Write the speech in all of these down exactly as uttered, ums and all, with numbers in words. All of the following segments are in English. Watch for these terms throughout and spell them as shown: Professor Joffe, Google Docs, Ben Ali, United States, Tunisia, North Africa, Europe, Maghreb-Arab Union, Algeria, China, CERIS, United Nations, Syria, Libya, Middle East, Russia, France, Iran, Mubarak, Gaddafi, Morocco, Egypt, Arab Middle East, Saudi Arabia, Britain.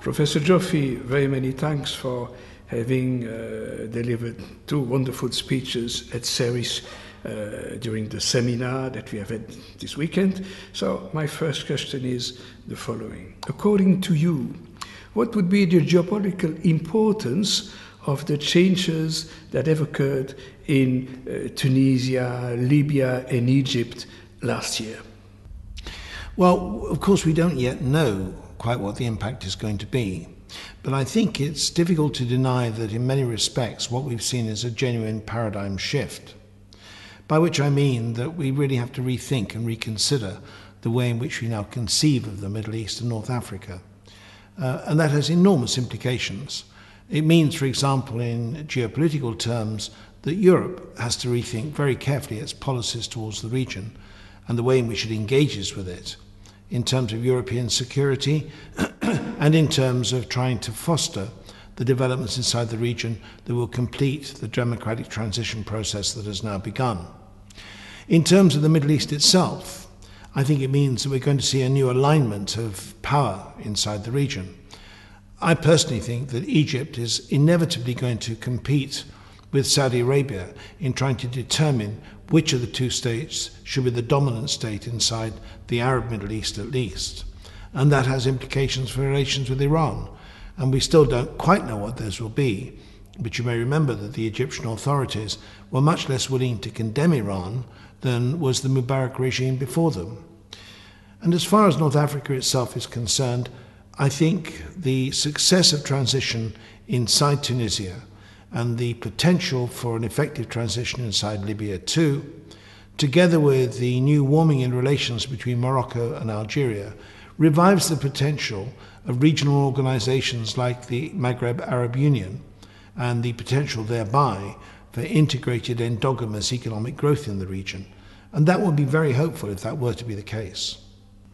Professor Joffe, very many thanks for having uh, delivered two wonderful speeches at CERIS uh, during the seminar that we have had this weekend. So my first question is the following. According to you, what would be the geopolitical importance of the changes that have occurred in uh, Tunisia, Libya and Egypt last year? Well, of course, we don't yet know quite what the impact is going to be. But I think it's difficult to deny that in many respects what we've seen is a genuine paradigm shift, by which I mean that we really have to rethink and reconsider the way in which we now conceive of the Middle East and North Africa. Uh, and that has enormous implications. It means, for example, in geopolitical terms, that Europe has to rethink very carefully its policies towards the region and the way in which it engages with it, in terms of European security and in terms of trying to foster the developments inside the region that will complete the democratic transition process that has now begun. In terms of the Middle East itself, I think it means that we're going to see a new alignment of power inside the region. I personally think that Egypt is inevitably going to compete with Saudi Arabia in trying to determine which of the two states should be the dominant state inside the Arab Middle East at least. And that has implications for relations with Iran. And we still don't quite know what those will be. But you may remember that the Egyptian authorities were much less willing to condemn Iran than was the Mubarak regime before them. And as far as North Africa itself is concerned, I think the success of transition inside Tunisia and the potential for an effective transition inside Libya too, together with the new warming in relations between Morocco and Algeria, revives the potential of regional organizations like the Maghreb-Arab Union and the potential thereby for integrated endogamous economic growth in the region. And that would be very hopeful if that were to be the case.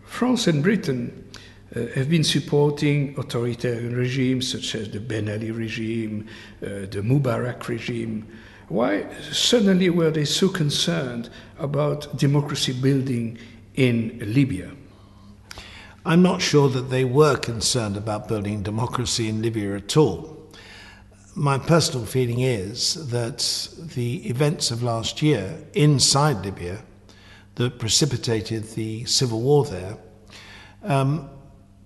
France and Britain Uh, have been supporting authoritarian regimes such as the Ben Ali regime, uh, the Mubarak regime. Why suddenly were they so concerned about democracy building in Libya? I'm not sure that they were concerned about building democracy in Libya at all. My personal feeling is that the events of last year inside Libya that precipitated the civil war there um,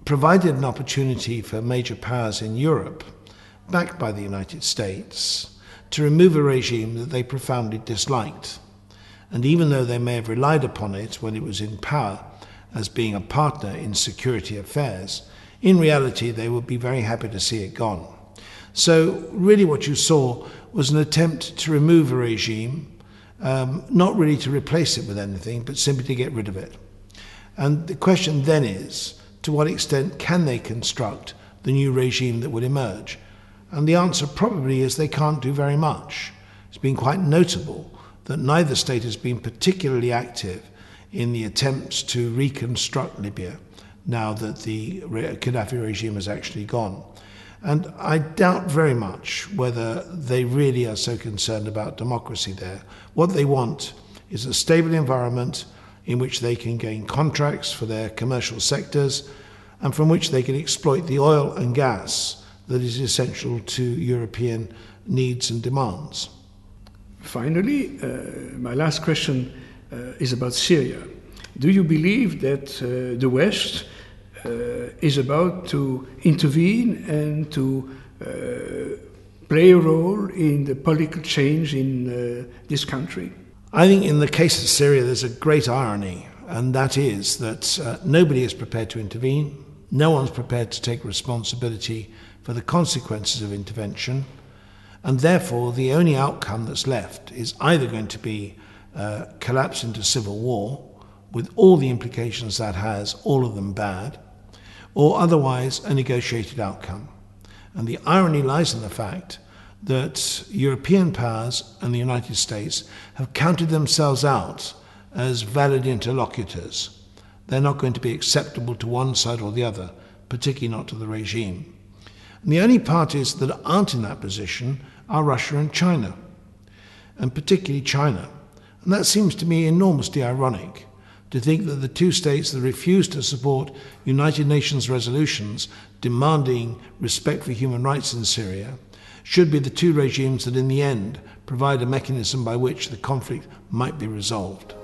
provided an opportunity for major powers in Europe, backed by the United States, to remove a regime that they profoundly disliked. And even though they may have relied upon it when it was in power as being a partner in security affairs, in reality they would be very happy to see it gone. So really what you saw was an attempt to remove a regime, um, not really to replace it with anything, but simply to get rid of it. And the question then is, to what extent can they construct the new regime that would emerge? And the answer probably is they can't do very much. It's been quite notable that neither state has been particularly active in the attempts to reconstruct Libya now that the Gaddafi regime has actually gone. And I doubt very much whether they really are so concerned about democracy there. What they want is a stable environment in which they can gain contracts for their commercial sectors and from which they can exploit the oil and gas that is essential to European needs and demands. Finally, uh, my last question uh, is about Syria. Do you believe that uh, the West uh, is about to intervene and to uh, play a role in the political change in uh, this country? I think in the case of Syria, there's a great irony, and that is that uh, nobody is prepared to intervene. No one's prepared to take responsibility for the consequences of intervention. And therefore, the only outcome that's left is either going to be uh, collapse into civil war, with all the implications that has, all of them bad, or otherwise a negotiated outcome. And the irony lies in the fact that European powers and the United States have counted themselves out as valid interlocutors. they're not going to be acceptable to one side or the other, particularly not to the regime. And the only parties that aren't in that position are Russia and China, and particularly China. And that seems to me enormously ironic, to think that the two states that refuse to support United Nations resolutions demanding respect for human rights in Syria should be the two regimes that in the end provide a mechanism by which the conflict might be resolved.